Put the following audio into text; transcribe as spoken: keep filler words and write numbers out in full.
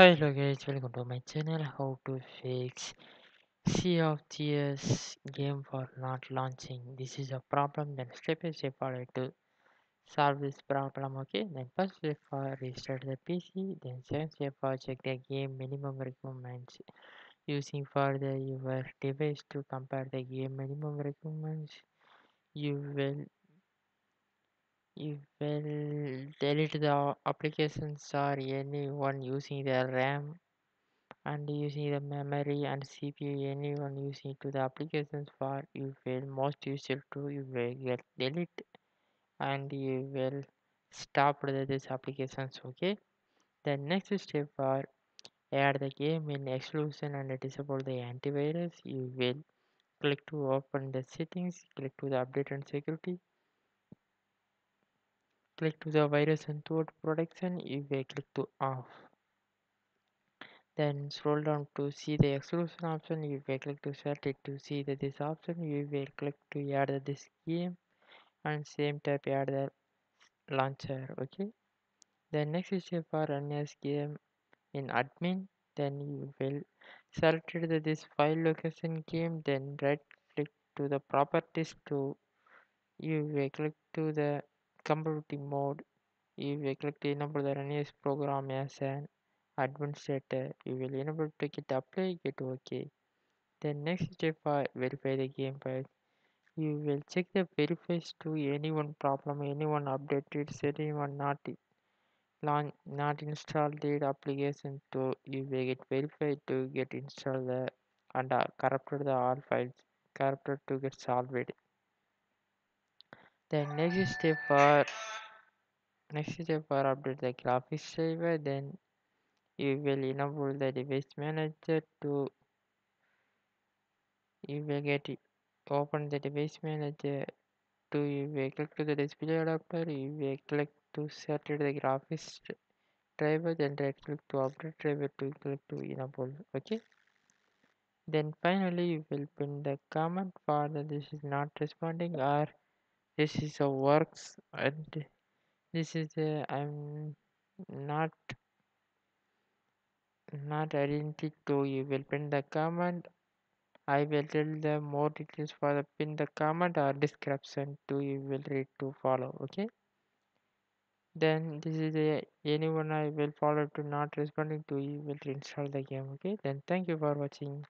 Hello guys, welcome to my channel. How to fix Sea of Thieves game for not launching. This is a problem. Then step by step follow to solve this problem. Okay, then first step for restart the P C, then second step for check the game minimum requirements using for the your device to compare the game minimum requirements. You will You will delete the applications or anyone using the RAM and using the memory and C P U, anyone using to the applications for you will most useful to you will get delete and you will stop these applications. Okay, the next step are add the game in exclusion and disable the antivirus. You will click to open the settings, click to the update and security. Click to the virus and threat protection. You will click to off. Then scroll down to see the exclusion option. You will click to set it to see that this option. You will click to add this game and same type add the launcher. Okay. Then next step for run as game in admin. Then you will select this file location game. Then right click to the properties to you will click to the computing mode. You will click to enable the run as program as an administrator. You will enable to get apply, get OK. Then next step for verify the game file. You will check the verifies to anyone problem, anyone updated, anyone not launch, not installed the application to you will get verified to get installed the and uh, corrupted the all files, corrupted to get solved. Then next step for next step for update the graphics driver. Then you will enable the device manager to you will get open the device manager to you will click to the display adapter. You will click to set the graphics driver. Then right click to update driver to click to enable. Okay. Then finally you will pin the comment for that this is not responding or this is a works and this is the I'm not not identity to you will pin the comment. I will tell the more details for the pin the comment or description to you will read to follow. Okay, then this is the anyone I will follow to not responding to you will install the game. Okay, then thank you for watching.